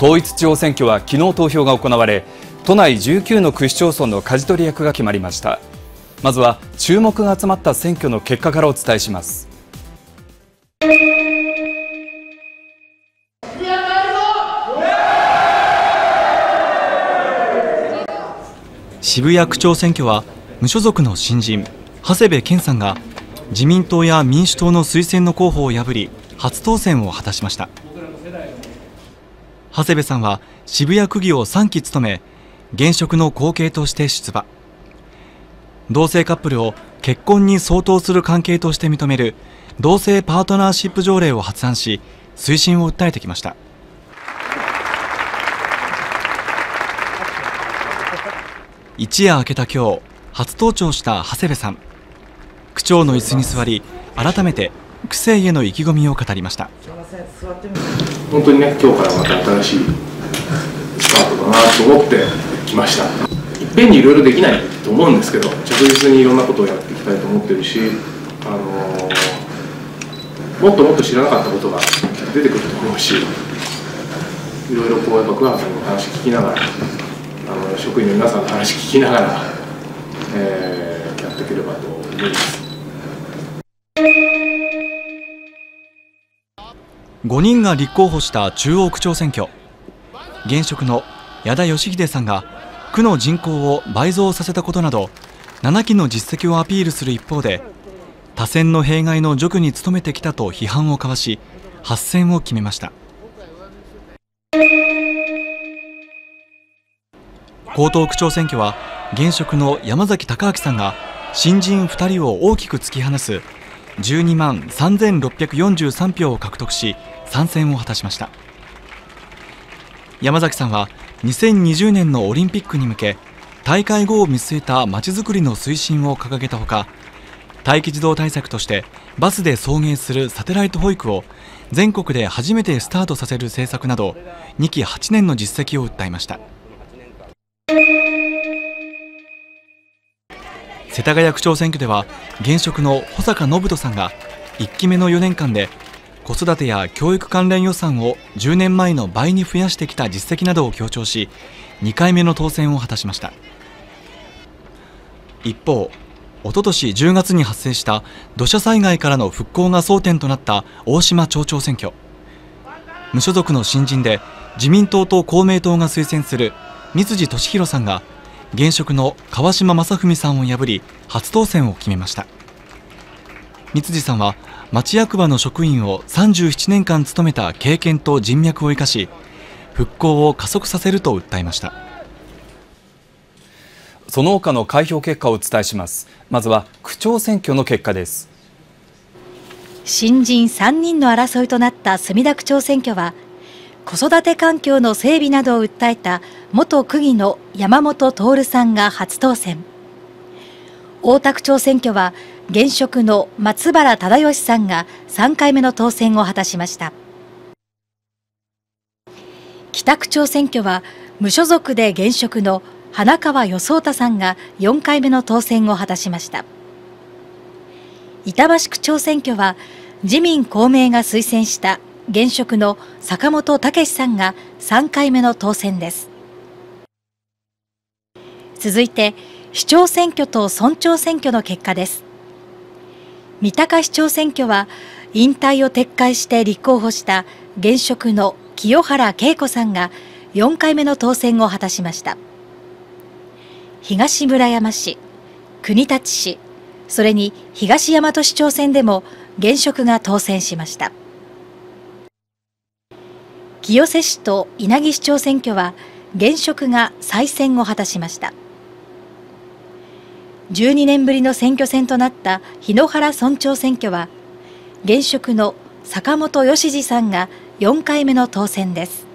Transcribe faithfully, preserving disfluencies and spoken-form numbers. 統一地方選挙は昨日投票が行われ、都内じゅうきゅうの区市町村の舵取り役が決まりました。まずは注目が集まった選挙の結果からお伝えします。渋谷区長選挙は無所属の新人、長谷部健さんが自民党や民主党の推薦の候補を破り、初当選を果たしました。長谷部さんは渋谷区議をさんき務め、現職の後継として出馬。同性カップルを結婚に相当する関係として認める同性パートナーシップ条例を発案し、推進を訴えてきました。一夜明けた今日、初登庁した長谷部さん。区長の椅子に座り、改めて区政への意気込みを語りました。本当にね、今日からまた新しいスタートだなと思ってきました。いっぺんにいろいろできないと思うんですけど、着実にいろんなことをやっていきたいと思ってるし、あのもっともっと知らなかったことが出てくると思うし、いろいろこうやっぱ桑原さんの話聞きながら、あの職員の皆さんの話聞きながら、えー、やっていければと思います。ごにんが立候補した中央区長選挙。現職の矢田義秀さんが区の人口を倍増させたことなどななきの実績をアピールする一方で、多選の弊害の除去に努めてきたと批判を交わし、発選を決めました。江東区長選挙は現職の山崎孝明さんが新人ふたりを大きく突き放すじゅうにまんさんぜんろっぴゃくよんじゅうさん票を獲得し、参戦を果たしました。山崎さんはにせんにじゅうねんのオリンピックに向け、大会後を見据えたまちづくりの推進を掲げたほか、待機児童対策としてバスで送迎するサテライト保育を全国で初めてスタートさせる政策などにきはちねんの実績を訴えました。世田谷区長選挙では現職の保坂展人さんがいっきめのよねんかんで子育てや教育関連予算をじゅうねんまえの倍に増やしてきた実績などを強調し、にかいめの当選を果たしました。一方、おととしじゅうがつに発生した土砂災害からの復興が争点となった大島町長選挙。無所属の新人で自民党と公明党が推薦する三辻敏弘さんが現職の川島正文さんを破り、初当選を決めました。三辻さんは町役場の職員をさんじゅうななねんかん務めた経験と人脈を生かし、復興を加速させると訴えました。その他の開票結果をお伝えします。まずは区長選挙の結果です。新人さんにんの争いとなった墨田区長選挙は、子育て環境の整備などを訴えた元区議の山本徹さんが初当選。大田区長選挙は現職の松原忠義さんがさんかいめの当選を果たしました。北区長選挙は無所属で現職の花川与惣太さんがよんかいめの当選を果たしました。板橋区長選挙は自民公明が推薦した現職の坂本武さんがさんかいめの当選です。続いて市長選挙と村長選挙の結果です。三鷹市長選挙は引退を撤回して立候補した現職の清原恵子さんがよんかいめの当選を果たしました。東村山市、国立市、それに東大和市長選でも現職が当選しました。清瀬市と稲城市長選挙は現職が再選を果たしました。じゅうにねんぶりの選挙戦となった檜原村長選挙は現職の坂本義次さんがよんかいめの当選です。